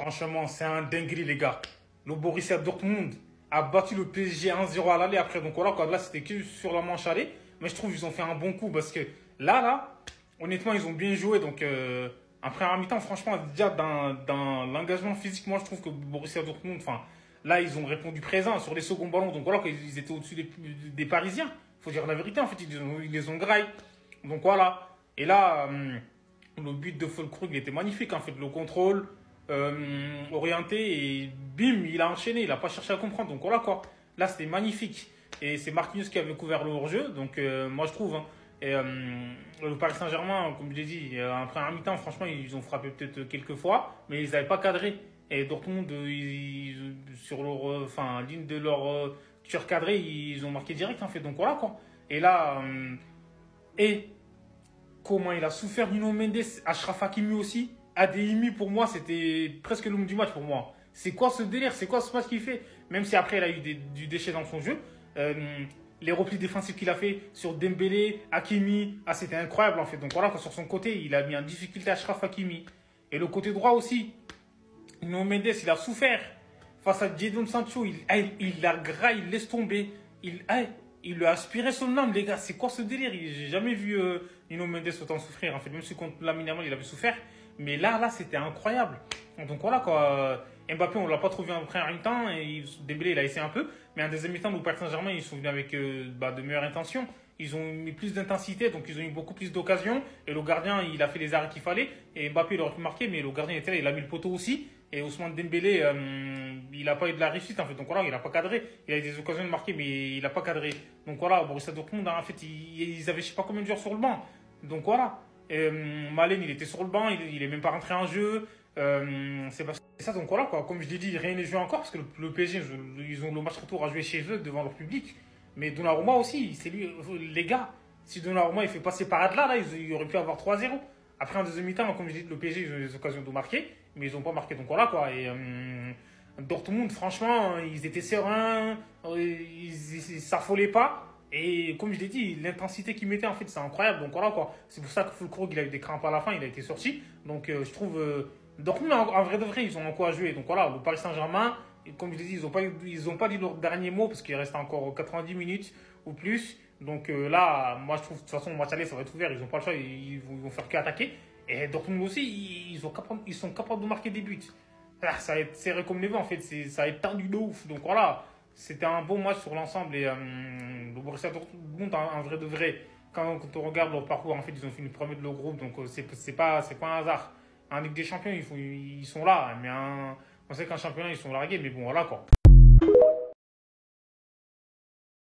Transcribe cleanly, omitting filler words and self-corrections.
Franchement, c'est un dinguerie, les gars. Le Borussia Dortmund a battu le PSG 1-0 à l'aller après. Donc voilà, quoi. Là, c'était que sur la manche aller. Mais je trouve qu'ils ont fait un bon coup parce que là, honnêtement, ils ont bien joué. Donc, après un mi-temps, franchement, déjà, dans l'engagement physique, moi, je trouve que Borussia Dortmund, enfin, là, ils ont répondu présent sur les seconds ballons. Donc voilà, quoi, ils étaient au-dessus des Parisiens. Il faut dire la vérité, en fait, ils les ont graillés. Donc voilà. Et là, le but de Füllkrug était magnifique, en fait. Le contrôle, orienté, et bim, il a enchaîné. Il n'a pas cherché à comprendre. Donc voilà, quoi. Là, c'était magnifique. Et c'est Martinus qui avait couvert le hors-jeu. Donc moi, je trouve. Hein. Et le Paris Saint-Germain, comme je l'ai dit, après un mi-temps, franchement, ils ont frappé peut-être quelques fois, mais ils n'avaient pas cadré. Et Dortmund, sur leur ligne de leur tir cadré, ils ont marqué direct, en fait. Donc voilà, quoi. Et là, comment il a souffert Nuno Mendes, Achraf Hakimi aussi. Adeyemi, pour moi, c'était presque l'homme du match, pour moi. C'est quoi ce délire? C'est quoi ce match qu'il fait? Même si après, il a eu du déchet dans son jeu. Les replis défensifs qu'il a fait sur Dembélé, Hakimi, c'était incroyable, en fait. Donc voilà, sur son côté, il a mis en difficulté Achraf Hakimi. Et le côté droit aussi, Nuno Mendes, il a souffert face à Jadon Sancho. Il l'a graillé, il laisse tomber. Il lui a aspiré son âme, les gars. C'est quoi ce délire? J'ai jamais vu Nuno Mendes autant souffrir, en fait. Même si contre Lamine Yamal, il avait souffert. Mais là, c'était incroyable. Donc voilà, quoi. Mbappé, on ne l'a pas trouvé en première mi-temps. Dembélé, il a essayé un peu. Mais en deuxième mi-temps, le Paris Saint-Germain, ils sont venus avec de meilleures intentions. Ils ont mis plus d'intensité, donc ils ont eu beaucoup plus d'occasions. Et le gardien, il a fait les arrêts qu'il fallait. Et Mbappé, il aurait pu marquer, mais le gardien était là, il a mis le poteau aussi. Et Ousmane Dembélé, il n'a pas eu de la réussite, en fait. Donc voilà, il n'a pas cadré. Il a eu des occasions de marquer, mais il n'a pas cadré. Donc voilà, Borussia Dortmund, en fait, ils avaient je ne sais pas combien de joueurs sur le banc. Donc voilà. Malen, il était sur le banc, il n'est même pas rentré en jeu. C'est parce que ça, donc voilà, quoi. Comme je l'ai dit, rien n'est joué encore parce que le PSG, ils ont le match retour à jouer chez eux devant leur public. Mais Donnarumma aussi, c'est lui, les gars. Si Donnarumma il fait passer par Adela, là, il aurait pu avoir 3-0. Après, en deuxième mi-temps, comme je dis, le PSG, ils ont eu les occasions de marquer, mais ils n'ont pas marqué. Donc voilà, quoi. Et Dortmund, franchement, ils étaient sereins, ils s'affolaient pas. Et comme je l'ai dit, l'intensité qu'il mettait, en fait, c'est incroyable. Donc voilà, quoi. C'est pour ça que Füllkrug, il a eu des crampes à la fin, il a été sorti. Donc je trouve. Dortmund, en vrai de vrai, ils ont encore à jouer. Donc voilà, le Paris Saint-Germain, comme je l'ai dit, ils n'ont pas dit leur dernier mot parce qu'il reste encore 90 minutes ou plus. Donc là, moi je trouve de toute façon, le match aller, ça va être ouvert. Ils n'ont pas le choix, ils vont faire qu'attaquer. Et Dortmund aussi, ils sont capables de marquer des buts. Là, ça va être serré comme les vents, en fait. Ça va être tendu de ouf. Donc voilà, c'était un bon match sur l'ensemble. Et le Borussia Dortmund, en vrai de vrai, quand on regarde leur parcours, en fait, ils ont fini premier de leur groupe. Donc c'est pas un hasard. En Ligue des Champions, ils sont là, mais on sait qu'en championnat, ils sont largués, mais bon, voilà, quoi.